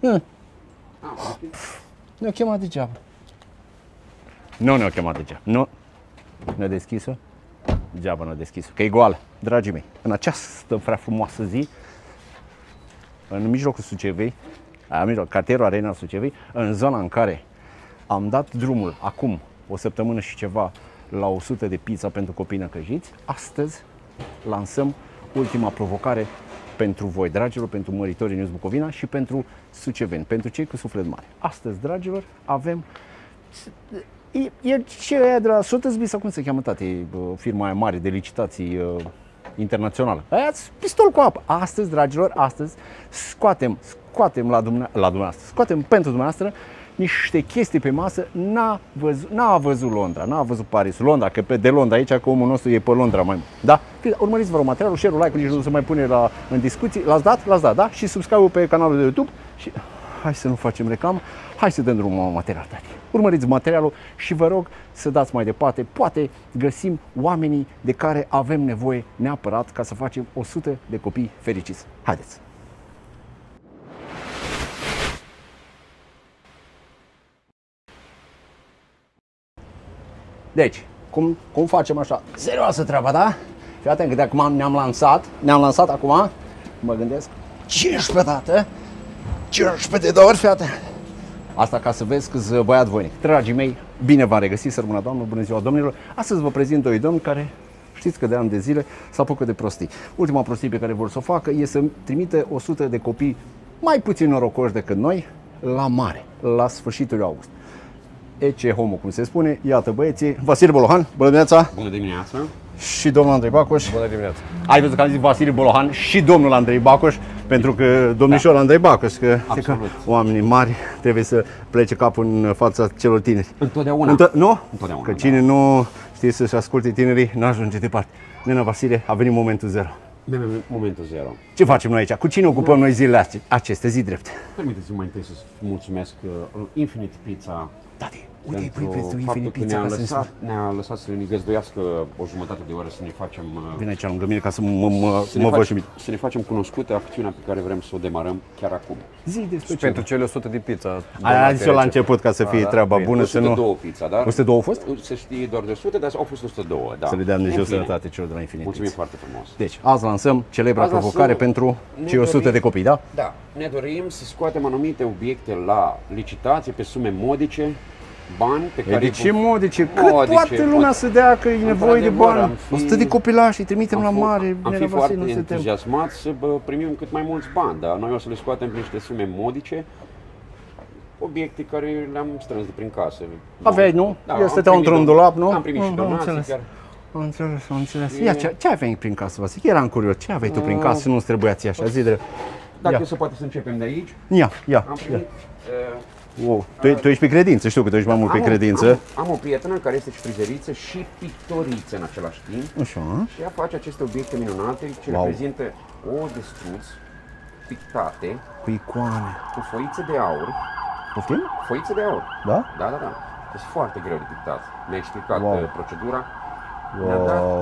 Ne-au chemat degeaba. Nu ne-au chemat degeaba. Nu. Ne-a deschis-o. Degeaba ne-a deschis-o, că e goală, dragii mei. În această prea frumoasă zi, în mijlocul Suceavei, cartierul Arena Suceavei, în zona în care am dat drumul acum o săptămână și ceva la 100 de pizza pentru copii năcăjiți, astăzi lansăm ultima provocare pentru voi, dragilor, pentru măritorii News Bucovina și pentru suceveni, pentru cei cu suflet mare. Astăzi, dragilor, avem... E ce aia de la Sotheby's, sau cum se cheamă, tate, firma aia mare de licitații internațională. Aia pistol cu apă. Astăzi, dragilor, astăzi scoatem scoatem pentru dumneavoastră niște chestii pe masă. N-a văzut Londra, n-a văzut Parisul. Londra, că pe de Londra aici, că omul nostru e pe Londra mai mult. Da? Urmăriți, vă rog, materialul, share-ul, like-ul, nici nu se mai pune în discuții. L-ați dat, da? Și subscribe-ul pe canalul de YouTube și hai să nu facem reclamă, hai să dăm drumul la material, tati. Urmăriți materialul și vă rog să dați mai departe. Poate găsim oamenii de care avem nevoie neapărat ca să facem 100 de copii fericiți. Haideți! Deci, cum facem așa? Serioasă treaba, da? Fii atent că de acum ne-am lansat acum, mă gândesc, 15 dată, 15 de ori, fii atent. Asta ca să vezi că-s băiat voinic. Dragii mei, bine v-am regăsit, sărbuna doamnă, bună ziua domnilor. Astăzi vă prezint doi domni care știți că de ani de zile se apucă de prostii. Ultima prostie pe care vor să o facă e să trimite 100 de copii mai puțin norocoși decât noi la mare, la sfârșitul august. Ece homo, cum se spune, iată băieții, Vasile Bolohan, bună dimineața! Bună dimineața! Și domnul Andrei Bacoș. Bună dimineața! Ai văzut că am zis Vasile Bolohan și domnul Andrei Bacoș, pentru că domnișor, da. Andrei Bacoș, că, oamenii mari trebuie să plece capul în fața celor tineri. Întotdeauna. Nu? Întotdeauna. Că cine nu știe să-și asculte tinerii, nu ajunge departe. Nena Vasile, a venit momentul zero. Momentul zero. Ce facem noi aici? Cu cine ocupăm noi zilele aceste zi drept? Permiteți-mi mai întâi să-ți mulțumesc Infinite Pizza. Tati, uite, îi pui prețul Infinite Pizza ca să ne-a lăsat să ne găzduiască o jumătate de oră să ne facem... Vine aici lângă mine ca să mă văd și mine. Să ne facem cunoscută acțiunea pe care vrem să o demarăm chiar acum. Zi despre ce. Pentru cele 100 de pizza. Aia zis-o la început ca să fie treaba bună, să nu... 102 pizza, dar... 102 au fost? Se știe doar de 100, dar au fost 102, da. Să le dea Dumnezeu sănătate celor de la Infinite Pizza. Mulțumim foarte frumos. Deci, azi lansăm celebra provocare pentru cei 100 de copii, da? Da. Ne dorim să scoatem anumite obiecte la licitație pe sume modice, bani pe care... De ce modice? Cât poate lumea să dea că e nevoie de bani? 100 de copilași, îi trimitem la mare. Am fi foarte entuziasmați să primim cât mai mulți bani, dar noi o să le scoatem prin niște sume modice, obiecte care le-am strâns de prin casă. Aveai, nu? Eu stăteam într-un dulap, nu? Am primit și donații. Am înțeles, am înțeles. Ia, ce aveai prin casă, Vasile? Eram curios, ce aveai tu prin casă și nu-ți trebuia ție așa, zi drept. Dacă se poate să începem de aici. Ia. Am primit, wow. Tu ești pe credință, știu că tu ești mai mult pe credință. Am o prietenă care este și frizeriță și pictoriță în același timp. Așa. Și ea face aceste obiecte minunate ce reprezintă ouă de struț pictate cu icoane, cu foițe de aur. Poftim? Foițe de aur. Da? Da. Este foarte greu de pictat. Mi-a explicat procedura.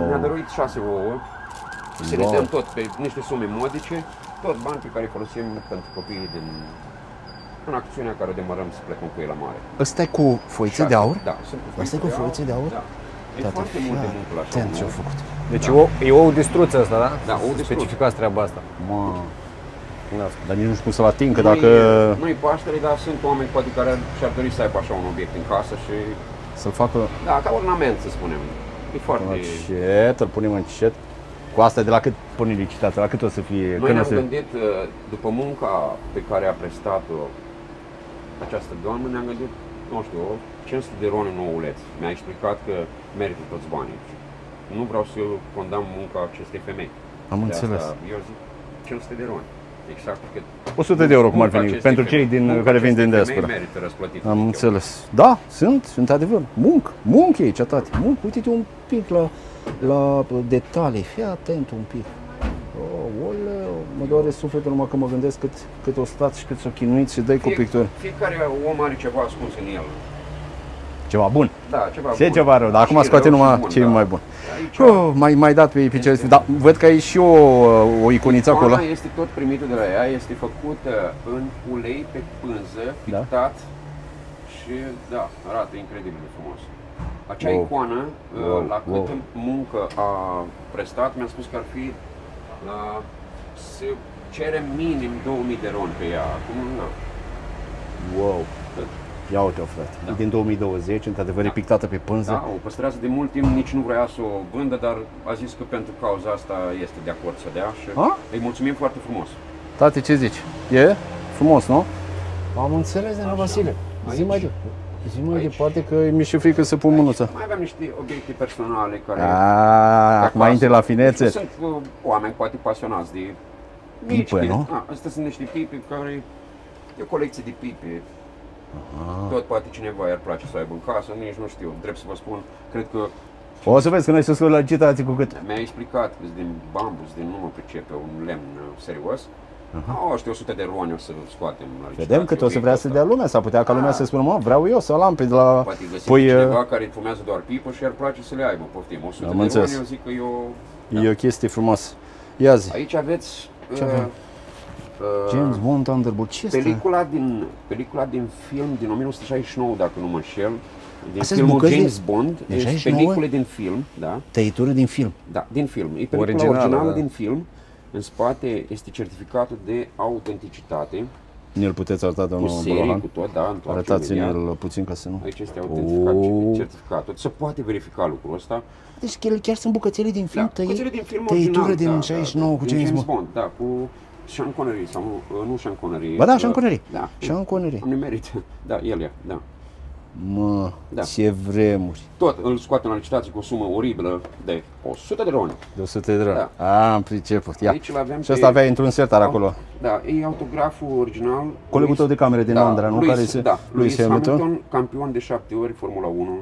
Ne-a dăruit 6 ouă. Să le dăm tot pe niște sume modice. Tot bani pe care îi folosim pentru copiii în acțiunea care o demarăm să plecăm cu ei la mare. Ăsta e cu foițe de aur? Da, sunt cu foițe de aur? Da. E foarte multe lucruri așa. Atent ce-au făcut. Deci e ou de struță asta, da? Da, ou de struță. Specificați treaba asta. Dar nici nu știu cum să-l ating, că dacă... Nu-i paștere, dar sunt oameni poate care și-ar dori să aibă așa un obiect în casă și... Să-l facă... Da, ca ornament, să spunem. E foarte... Încet, îl punem încet. Cu asta de la cât pune licitația, la cât o să fie? Noi ne-am gândit, după munca pe care a prestat-o această doamnă, ne-am gândit, nu știu, 500 de roni în ouleț. Mi-a explicat că merită toți banii. Nu vreau să condamn munca acestei femei. Am înțeles. Eu zic 500 de roni. Exact. 100 de euro, cum ar veni, pentru cei care vin din diaspora. Merită răsplătit. Am înțeles. Da, sunt adevăr. Muncă aici, tati. Muncă, uite-te un pic la detalii, fii atent un pic. Mă doare sufletul numai că mă gândesc cât o stați și cât o chinuiți și dai cu picturi. Fiecare om are ceva ascuns în el. Ceva bun. Da, ceva bun. E ceva rău, dar acum scoate numai ce e mai bun. Mai dat pe epiceles, dar văd că e și o iconiță acolo. Icoana este tot primitul de la ea, este făcută în ulei pe pânză, pictat și da, arată incredibil de frumos. Acea icoană, la câtă muncă a prestat, mi-a spus că ar fi, se cere minim 2000 de RON pe ea, acum nu. Wow! Ia uite-o, frate, da. Din 2020, într-adevăr, da. E pictată pe pânză. Da, o păstrează de mult timp, nici nu vrea să o vândă, dar a zis că pentru cauza asta este de acord să dea și îi mulțumim foarte frumos. Tate, ce zici? E frumos, nu? Am înțeles, Ana Vasile. Zi mai de. Zi mai departe că mi-e și frică să pun mânuța. Mai aveam niște obiecte personale care... Acum intri la finețe. Sunt oameni poate pasionați de mici. Pipe, nu? Astea sunt niște pipi care... E o colecție de pipi. Tot poate cineva i-ar place să aibă în casă, nici nu știu, drept să vă spun, cred că... O să vezi că noi să scoți la agitații cu cât... Mi-a explicat că din bambu, nu mă pricepe, un lemn serios. Știu, 100 de roni o să scoatem la licitație. Vedem cât o să vrea să dea lumea, s-ar putea ca lumea să spună, mă, vreau eu să o am pe la... Poate găsim cineva care fumează doar pipă și ar place să le aibă, poftim, 100 de roni, eu zic că e o chestie frumoasă. Ia zi. Aici aveți... James Bond Thunderbutch, ce Pelicula din film din 1969, dacă nu mă înșel. Din filmul James Bond, pelicule din film, da. Tăitură din film. Da, din film. E pelicula originală din film. În spate este certificatul de autenticitate. Ne-l puteți arăta, domnul Bolohan? Cu tot, da. Arătați-ne-l puțin ca să nu... Aici este certificatul. Se poate verifica lucrul ăsta. Deci chiar sunt bucățele din film, tăitură din 69 cu James Bond. Da, cu... Sean Connery sau nu Sean Connery. Ba da, Sean Connery. Da. Sean Connery. Am nimerit. Da, el e, da. Mă, ce vremuri. Tot îl scoate în licitație cu o sumă oribilă de 100 de roni. De 100 de roni. Da. Am priceput. Ia. Aici l-aveam. Și ăsta avea într-un sertar acolo. Da, e autograful original. Colegul tău de cameră din Londra, nu? Lewis Hamilton, campion de 7 ori Formula 1.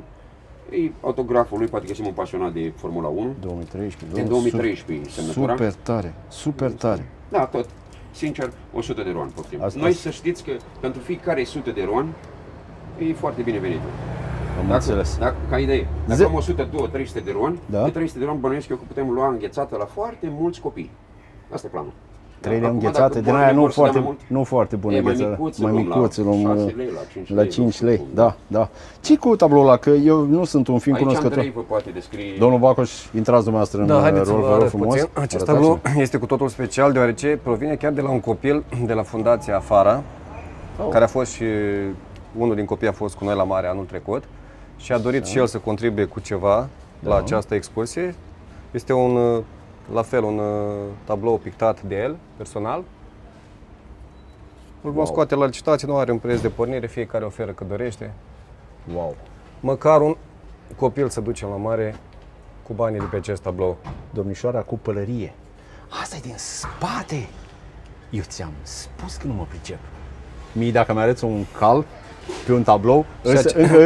E autograful lui, poate că sunt un pasionat de Formula 1. 2013. Din 2013, semnătura. Super tare, super tare. Da, tot. Sincer, 100 de roni, poftim. Noi să știți că pentru fiecare 100 de roni e foarte binevenit. Am înțeles. Ca idee, dacă am 100, 200, 300 de roni, de 300 de roni bănuiesc eu că putem lua înghețată la foarte mulți copii. Asta e planul. 3 de înghețate, din aia nu foarte bune înghețate. Mai micuțe, la 5 lei. Da, da. Ce-i cu tabloul ăla? Că eu nu sunt un film cunoscător. Aici Andrei vă poate descrie. Domnul Bacoș, intrați dumneavoastră în rol, vă rog frumos. Acest tablou este cu totul special, deoarece provine chiar de la un copil de la Fundația Afara, care a fost și unul din copii a fost cu noi la mare anul trecut și a dorit și el să contribuie cu ceva la această expoziție. Este un... La fel, un tablou pictat de el, personal. Îl vom scoate la licitație, nu are un preț de pornire, fiecare oferă cât dorește. Wow! Măcar un copil să ducem la mare cu banii de pe acest tablou. Domnișoara cu pălărie. Asta e din spate! Eu ți-am spus că nu mă pricep. Mie, dacă mi-arăți un cal pe un tablou,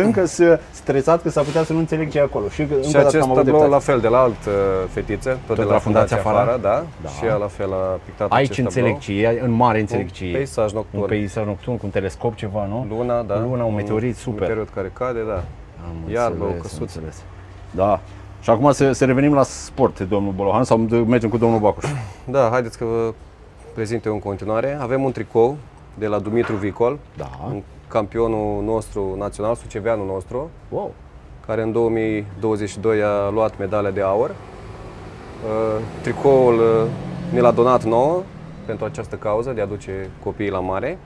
încă sunt stresat că s-ar putea să nu înțeleg ce e acolo. Și acest tablou, la fel, de la altă fetiță, tot de la Fundația Afara, da, și ea la fel a pictat acest tablou. Aici înțeleg ce e, în mare înțeleg ce e. Un peisaj nocturn. Un peisaj nocturn cu un telescop ceva, nu? Luna, da. Luna, un meteorit, super. Un meteorit care cade, da. Iarbă, o căsuță. Da. Și acum să revenim la sport, domnul Bolohan, sau mergem cu domnul Bacoș? Da, haideți că vă prezint eu în continuare. Avem un tricou de la Dumitru Vicol, campionul nostru național, suceveanul nostru, care în 2022 a luat medalia de aur. Tricoul ne l-a donat nouă pentru această cauză de a duce copiii la mare.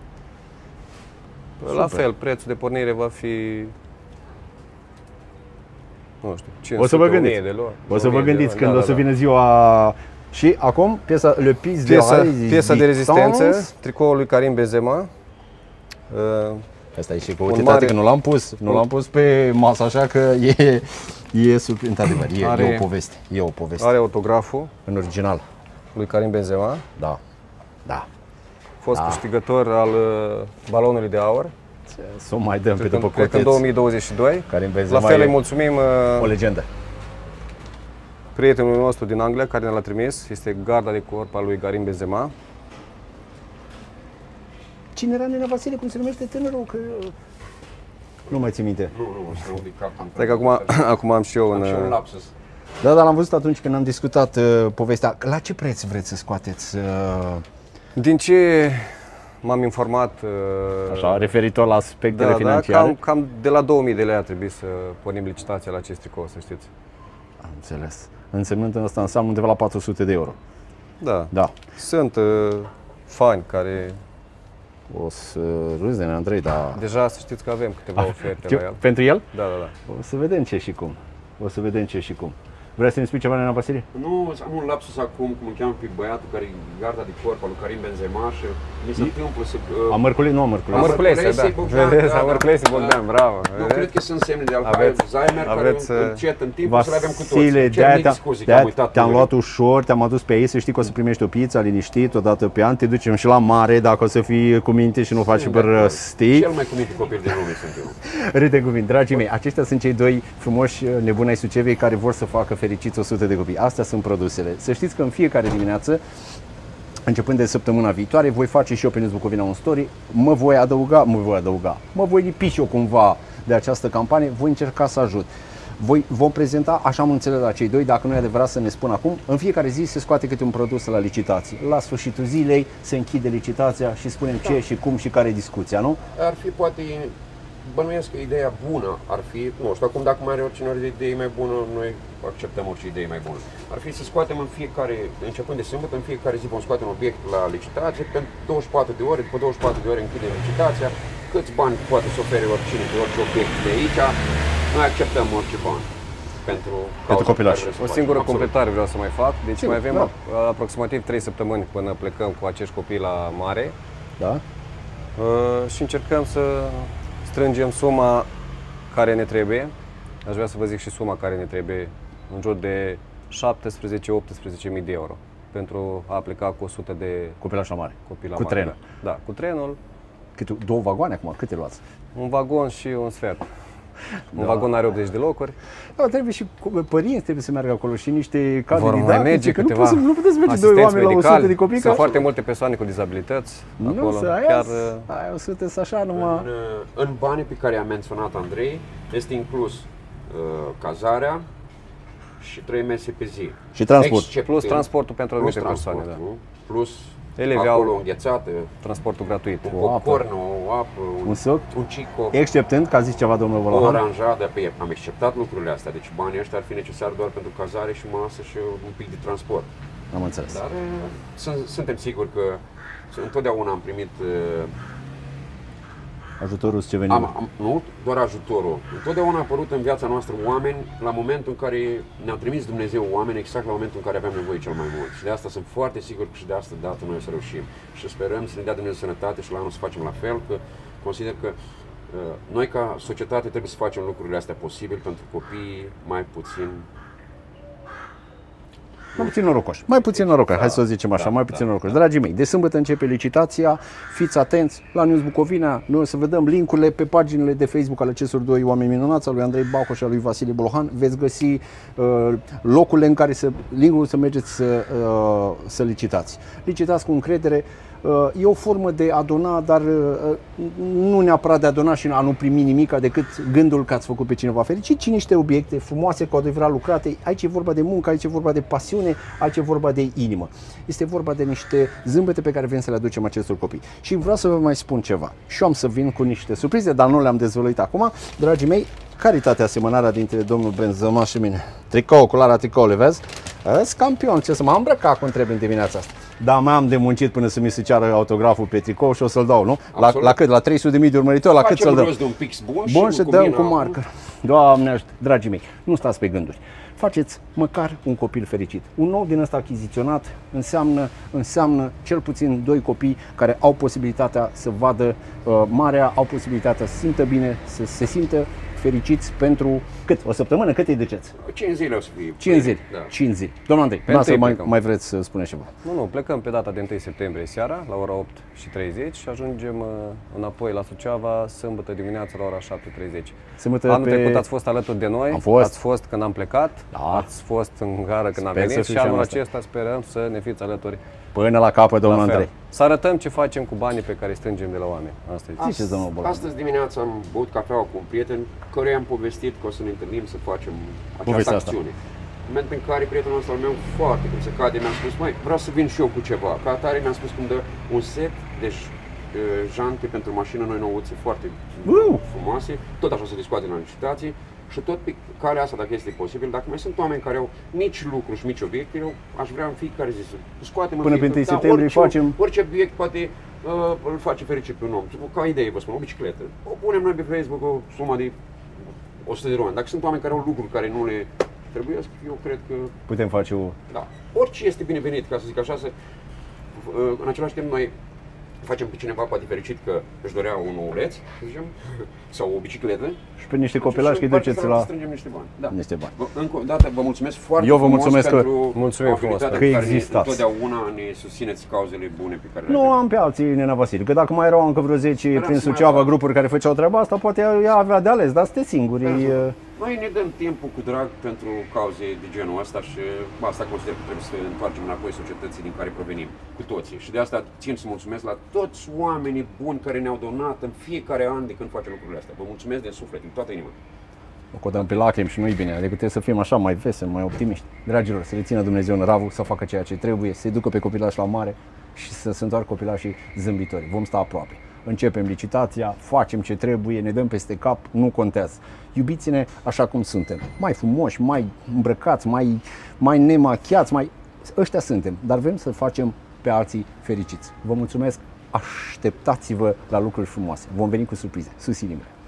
Super. La fel, prețul de pornire va fi... Nu știu, 500, o să vă gândiți, când o să vină ziua... Și acum, piesa Le Pis de piesa de rezistență, tricoul lui Karim Benzema. Asta e și cu uite, că nu l-am pus, pe masă, așa că e într-adevăr, e o poveste, Are autograful în original lui Karim Benzema. Da. Da. Fost câștigător al balonului de aur. Să mai dăm pe după coteț. În 2022. Karim Benzema. La fel îi mulțumim o legendă. Prietenul nostru din Anglia care ne l-a trimis, este garda de corp a lui Karim Benzema. Cine era Nena Vasile, cum se numește tânărul? Nu mai ții minte. Nu, știu de cap. Cred că acum am și eu un lapsus. Da, dar l-am văzut atunci când am discutat povestea. La ce preț vreți să scoateți? Din ce m-am informat... Așa, referitor la aspectele financiare? Cam de la 2000 de lei a trebuit să pornim licitația la acest tricou, să știți. Am înțeles. Însemnând asta înseamnă undeva la 400 de euro. Da. Sunt fani care... O să râzi de Andrei, dar... Deja să știți că avem câteva oferte la el. Pentru el? Da. O să vedem ce și cum. Vrei să ne spui ceva, Nena Vasile? Nu, am un lapsus acum, cum îl cheamă pe băiatul care e garda de corp al lui Karim Benzema și mi se întâmplă să... Mărculese Bogdan, bravo. Nu, cred că sunt semne de Alzheimer care încet în timp să le avem cu toți. Vasile, te-am luat ușor, te-am adus pe aici, să știi că o să primești o pizza liniștit, o dată pe an, te ducem și la mare dacă o să fii cu minte și nu faci prostii. Cel mai cu minte copil din lume sunt eu. Râde cu mine, dragii mei, aceștia sunt cei doi frumoși nebuni ai Suceavei care vor să facă fericiți 100 de copii. Astea sunt produsele. Să știți că în fiecare dimineață, începând de săptămâna viitoare, voi face și eu pe News Bucovina un story, mă voi lipi și eu cumva de această campanie, voi încerca să ajut. Vom prezenta, așa am înțeles la cei doi, dacă nu e adevărat să ne spun acum, în fiecare zi se scoate câte un produs la licitație. La sfârșitul zilei se închide licitația și spunem ce și cum și care e discuția, nu? Ar fi poate... Bănuiesc că ideea bună ar fi, nu știu, acum dacă mai are oricine o idee mai bună, noi acceptăm orice idee mai bună. Ar fi să scoatem în fiecare, începând de sâmbătă, în fiecare zi vom scoate un obiect la licitație, pentru 24 de ore, după 24 de ore închidem licitația, câți bani poate să ofere oricine de orice obiect de aici, noi acceptăm orice bani. Pentru copilași. O singură completare vreau să mai fac, deci mai avem aproximativ 3 săptămâni până plecăm cu acești copii la mare și încercăm să... strângem suma care ne trebuie. Aș vrea să vă zic și suma care ne trebuie, în jur de 17-18.000 de euro pentru a pleca cu 100 de copilași la mare. Cu trenul. Da, cu trenul. Câte, 2 vagoane acum? Câte luați? Un vagon și un sfert. Un vagon are 80 de locuri. Da, trebuie și părinți, trebuie să meargă acolo și niște cadre didactice. Nu puteți merge 2 oameni la 100 de copii. Sunt foarte multe persoane cu dizabilități acolo. Ai 100 așa numai... În banii pe care i-a menționat Andrei, este inclus cazarea și 3 mese pe zi. Și transport. Plus transportul pentru anumite persoane. Plus acolo înghețată. Transportul gratuit. Un popcorn, o apă, un suc, un cico. Exceptând, că a zis ceva domnul Bolohan. O oranjadă, am exceptat lucrurile astea. Deci banii ăștia ar fi necesari doar pentru cazare și masă și un pic de transport. Am înțeles. Dar suntem siguri că întotdeauna am primit... Ajutorul ce veni. Nu, doar ajutorul. Întotdeauna a apărut în viața noastră oameni la momentul în care ne-a trimis Dumnezeu oameni, exact la momentul în care aveam nevoie cel mai mult. Și de asta sunt foarte sigur că și de asta dată noi o să reușim. Și sperăm să ne dea Dumnezeu sănătate și la anul să facem la fel, că consider că noi ca societate trebuie să facem lucrurile astea posibil pentru copiii mai puțin... Mai puțin norocoși. Hai să o zicem așa, mai puțin norocoși. Dragii mei, de sâmbătă începe licitația, fiți atenți la News Bucovina, noi o să vedem link-urile pe paginile de Facebook ale acestor doi oameni minunați, al lui Andrei Bacoș și al lui Vasile Bolohan. Veți găsi locurile în care link-ul să mergeți să licitați. Licitați cu încredere. E o formă de a dona, dar nu neapărat de a dona și a nu primi nimic decât gândul că ați făcut pe cineva fericit, ci niște obiecte frumoase, cu adevărat lucrate. Aici e vorba de muncă, aici e vorba de pasiune, aici e vorba de inimă. Este vorba de niște zâmbete pe care vrem să le aducem acestor copii. Și vreau să vă mai spun ceva. Și eu am să vin cu niște surprize, dar nu le-am dezvăluit acum. Dragii mei, caritatea asemănarea dintre domnul Benzema și mine. Tricou, culoarea tricoului, vezi? Ești campion, ce să mă îmbrăc acum întreb în dimineața asta. Dar m-am de muncit până să mi se ceară autograful pe tricou și o să-l dau, nu? La cât? La 300.000 de urmăritori? La cât să-l dăm? De un pix bun și dăm cu marker. Doamne ajută, dragii mei, nu stați pe gânduri. Faceți măcar un copil fericit. Un om din ăsta achiziționat înseamnă cel puțin 2 copii care au posibilitatea să vadă marea, au posibilitatea să se simtă bine, să se simtă fericiți pentru cât? O săptămână? Cât îi duceți? 5 zile o să fie. 5 zile. Da. 5 zile. Domnul Andrei, mai vreți să spuneți ceva? Nu, plecăm pe data de 1 septembrie seara la ora 8:30 și ajungem înapoi la Suceava sâmbătă dimineața la ora 7:30. Anul trecut ați fost alături de noi, ați fost când am plecat, ați fost în gară când am venit și anul acesta sperăm să ne fiți alături Până la capăt, domnul Andrei. Să arătăm ce facem cu banii pe care strângem de la oameni. Astăzi dimineața am băut cafeaua cu un prieten, căruia am povestit că o să ne întâlnim să facem această acțiune. În momentul în care prietenul ăsta al meu, foarte cum se cade, mi-a spus, mai vreau să vin și eu cu ceva. Ca atare mi-a spus cum dă un set de jante pentru mașină, noi nouțe foarte frumoase, tot așa se discoate în licitații. Și tot pe calea asta, dacă este posibil, dacă mai sunt oameni care au nici lucru și nici obiecte, eu aș vrea în fiecare zi să scoatem până pe 1 septembrie, facem orice obiect poate îl face fericit pe un om. Ca idee, vă spun, o bicicletă. O punem noi pe Facebook o sumă de 100 de romani. Dacă sunt oameni care au lucruri care nu le trebuie, eu cred că putem face o... Da. Orice este binevenit, ca să zic așa, să... În același timp noi facem pe cineva poate fericit că își dorea un ouleț, să zicem, sau o bicicletă. Și pe niște copilași că duceți la... strângem niște bani. Da. Niște bani. Încă o dată vă mulțumesc foarte mult. Eu vă mulțumesc că existați. Întotdeauna ne susțineți cauzele bune pe care le avem. Nu am pe alții, nena Vasile, că dacă mai erau încă vreo 10 prin Suceava grupuri care făceau treaba asta, poate ea avea de ales, dar sunteți singuri. Noi ne dăm timpul cu drag pentru cauze de genul ăsta și asta consider că trebuie să întoarcem înapoi societății din care provenim, cu toții. Și de asta țin să mulțumesc la toți oamenii buni care ne-au donat în fiecare an de când facem lucrurile astea. Vă mulțumesc din suflet, din toată inima. O codăm pe lacrimi și nu-i bine, adică trebuie să fim așa mai veseli, mai optimiști. Dragilor, să le țină Dumnezeu în ravul, să facă ceea ce trebuie, să-i ducă pe copilași la mare și să se întoarcă copilașii zâmbitori. Vom sta aproape. Începem licitația, facem ce trebuie, ne dăm peste cap, nu contează. Iubiți-ne așa cum suntem, mai frumoși, mai îmbrăcați, mai nemachiați, mai... Ăștia suntem, dar vrem să facem pe alții fericiți. Vă mulțumesc, așteptați-vă la lucruri frumoase, vom veni cu surprize, susținem-le.